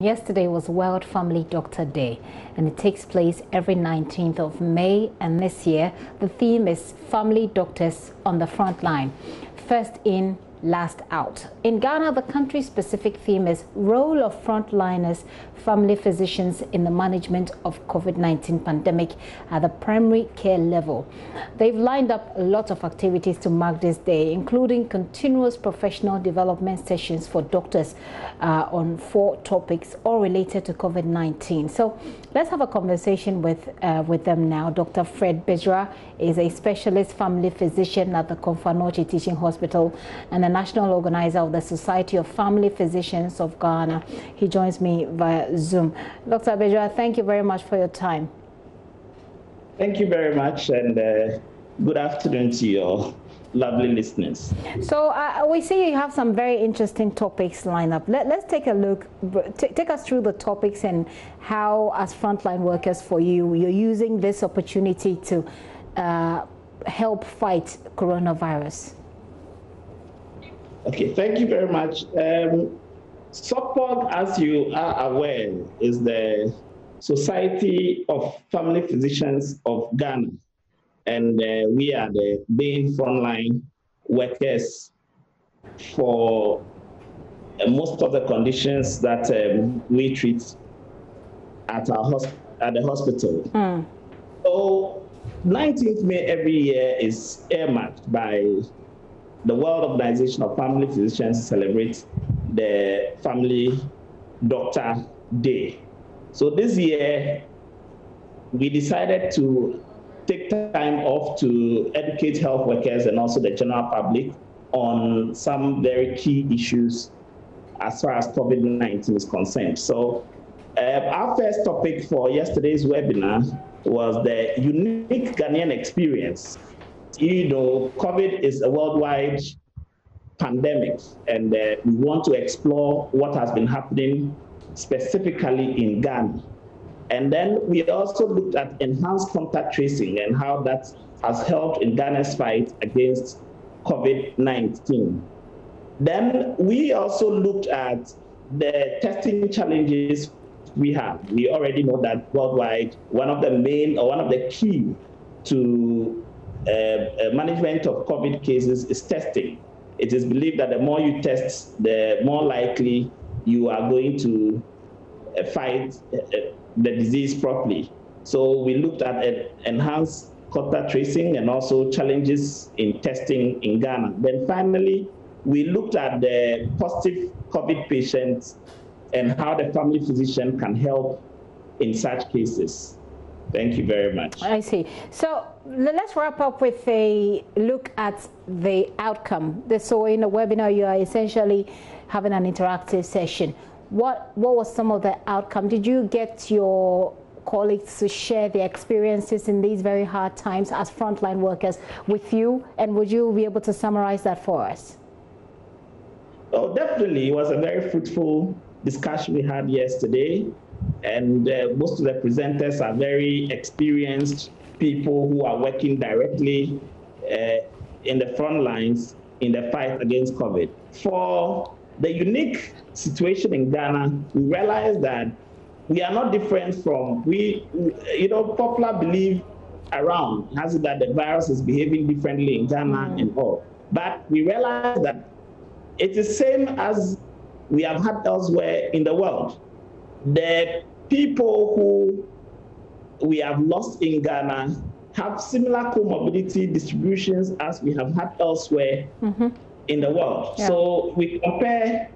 Yesterday was World Family Doctor Day, and it takes place every 19th of May, and this year the theme is Family Doctors on the Front Line. First in, last out. In Ghana, the country-specific theme is Role of Frontliners, Family Physicians in the Management of COVID-19 Pandemic at the Primary Care Level. They've lined up a lot of activities to mark this day, including continuous professional development sessions for doctors on 4 topics all related to COVID-19. So let's have a conversation with them now. Dr. Fred Bezra is a specialist family physician at the Komfo Anokye Teaching Hospital and the national organizer of the Society of Family Physicians of Ghana. He joins me via Zoom. Dr. Bezra, thank you very much for your time. Thank you very much, and good afternoon to you all. Lovely listeners. So we see you have some very interesting topics lined up. Let's take a look. Take us through the topics and how, as frontline workers for you, you're using this opportunity to help fight coronavirus. Okay, thank you very much. SOFPOG, as you are aware, is the Society of Family Physicians of Ghana. And we are the main frontline workers for most of the conditions that we treat at our hospital. Mm. So 19th May every year is earmarked by the World Organization of Family Physicians to celebrate the Family Doctor Day. So this year, we decided to take time off to educate health workers and also the general public on some very key issues as far as COVID-19 is concerned. So our first topic for yesterday's webinar was the unique Ghanaian experience. You know, COVID is a worldwide pandemic, and we want to explore what has been happening specifically in Ghana. And then we also looked at enhanced contact tracing and how that has helped in Ghana's fight against COVID-19. Then we also looked at the testing challenges we have. We already know that worldwide, one of the main or one of the key to management of COVID cases is testing. It is believed that the more you test, the more likely you are going to fight the disease properly. So we looked at enhanced contact tracing and also challenges in testing in Ghana. Then finally, we looked at the positive COVID patients and how the family physician can help in such cases. Thank you very much. I see. So let's wrap up with a look at the outcome. So in a webinar, you are essentially having an interactive session. What was some of the outcome? Did you get your colleagues to share their experiences in these very hard times as frontline workers with you? And would you be able to summarize that for us? Oh, definitely. It was a very fruitful discussion we had yesterday. And most of the presenters are very experienced people who are working directly in the front lines in the fight against COVID. For the unique situation in Ghana, we realize that we are not different from, popular belief around has it that the virus is behaving differently in Ghana and all. But we realize that it's the same as we have had elsewhere in the world. The people who we have lost in Ghana have similar comorbidity distributions as we have had elsewhere in the world. Yeah. So we compare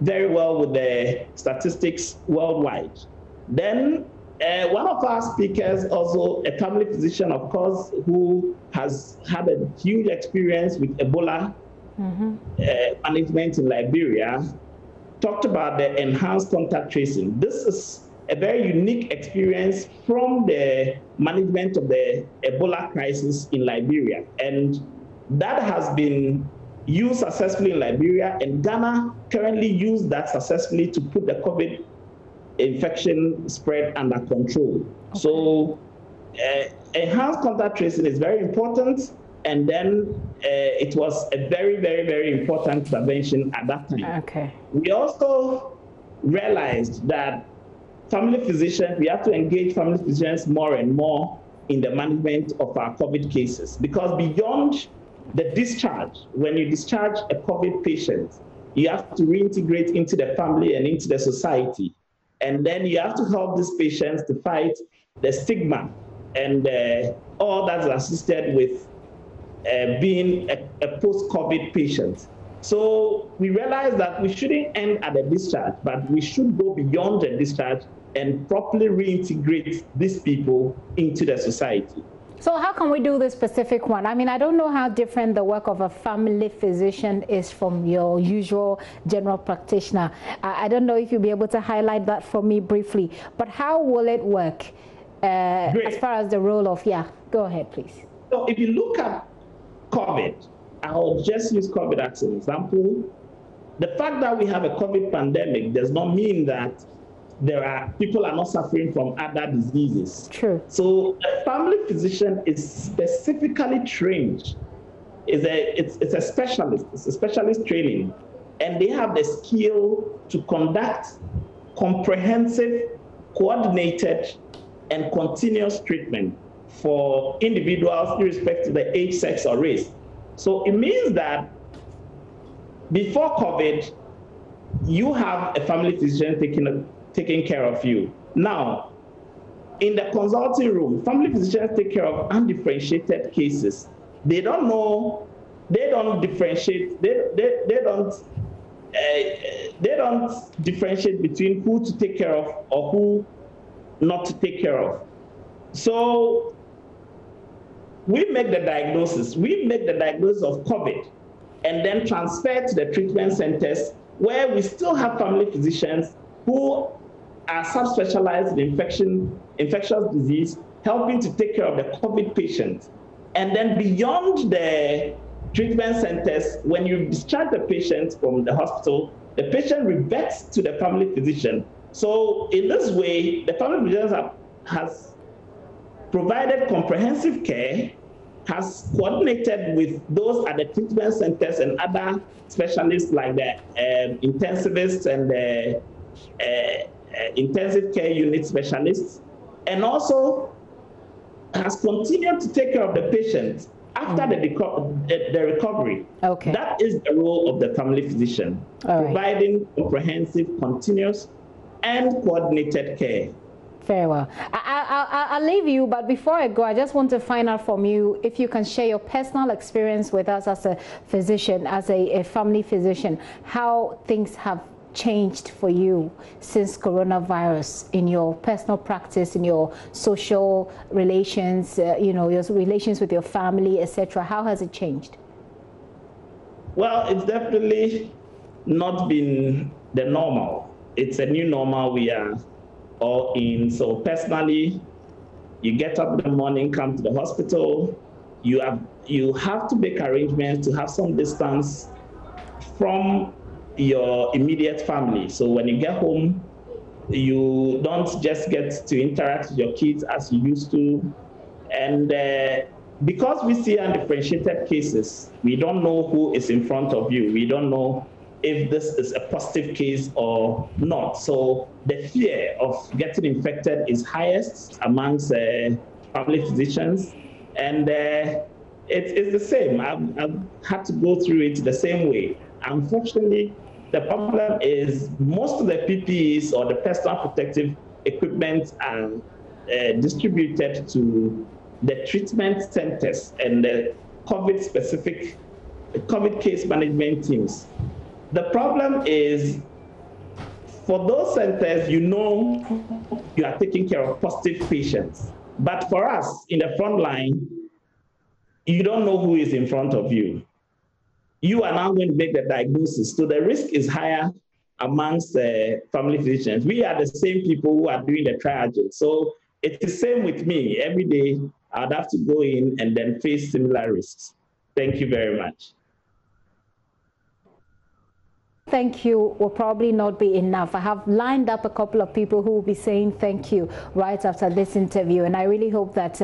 very well with the statistics worldwide. Then one of our speakers, also a family physician, of course, who has had a huge experience with Ebola management in Liberia, talked about the enhanced contact tracing. This is a very unique experience from the management of the Ebola crisis in Liberia. And that has been used successfully in Liberia, and Ghana currently used that successfully to put the COVID infection spread under control. Okay. So enhanced contact tracing is very important, and then it was a very, very, very important intervention at that time. Okay. We also realized that family physicians, we have to engage family physicians more and more in the management of our COVID cases, because beyond the discharge, when you discharge a COVID patient, you have to reintegrate into the family and into the society. And then you have to help these patients to fight the stigma and all that's associated with being a post-COVID patient. So we realized that we shouldn't end at the discharge, but we should go beyond the discharge and properly reintegrate these people into the society. So how can we do this specific one? I mean, I don't know how different the work of a family physician is from your usual general practitioner. I don't know if you'll be able to highlight that for me briefly, but how will it work as far as the role of, go ahead, please. So if you look at COVID, I'll just use COVID as an example. The fact that we have a COVID pandemic does not mean that people are not suffering from other diseases. True. So a family physician is specifically trained. It's a specialist. It's a specialist training, and they have the skill to conduct comprehensive, coordinated, and continuous treatment for individuals, irrespective of their age, sex, or race. So it means that before COVID, you have a family physician taking care of you. Now, in the consulting room, family physicians take care of undifferentiated cases. They don't know, they don't differentiate, they don't differentiate between who to take care of or who not to take care of. So we make the diagnosis. We make the diagnosis of COVID and then transfer to the treatment centers, where we still have family physicians who are subspecialized in infectious disease, helping to take care of the COVID patient. And then beyond the treatment centers, when you discharge the patient from the hospital, the patient reverts to the family physician. So in this way, the family physician has provided comprehensive care, has coordinated with those at the treatment centers and other specialists like the intensivists and the intensive care unit specialists, and also has continued to take care of the patient after the recovery. Okay. That is the role of the family physician, providing comprehensive, continuous, and coordinated care. Very well. I'll leave you, but before I go, I just want to find out from you if you can share your personal experience with us as a physician, as a family physician, how things have changed for you since coronavirus in your personal practice, in your social relations, you know, your relations with your family, etc. How has it changed? Well, it's definitely not been the normal. It's a new normal we are all in. So personally, you get up in the morning, come to the hospital, you have to make arrangements to have some distance from your immediate family. So when you get home, you don't just get to interact with your kids as you used to. And because we see undifferentiated cases, we don't know who is in front of you. We don't know if this is a positive case or not. So the fear of getting infected is highest amongst family physicians. And it's the same. I've had to go through it the same way. Unfortunately, the problem is most of the PPEs or the personal protective equipment are distributed to the treatment centers and the COVID case management teams. The problem is, for those centers, you know you are taking care of positive patients. But for us in the front line, you don't know who is in front of you. You are now going to make the diagnosis. So the risk is higher amongst family physicians. We are the same people who are doing the triaging. So it's the same with me. Every day, I'd have to go in and then face similar risks. Thank you very much. thank you will probably not be enough. I have lined up a couple of people who will be saying thank you right after this interview, and I really hope that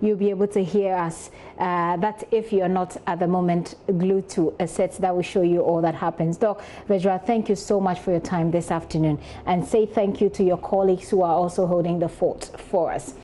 you'll be able to hear us. That's if you're not at the moment glued to a set that will show you all that happens. Doc Vedra, thank you so much for your time this afternoon, and say thank you to your colleagues who are also holding the fort for us.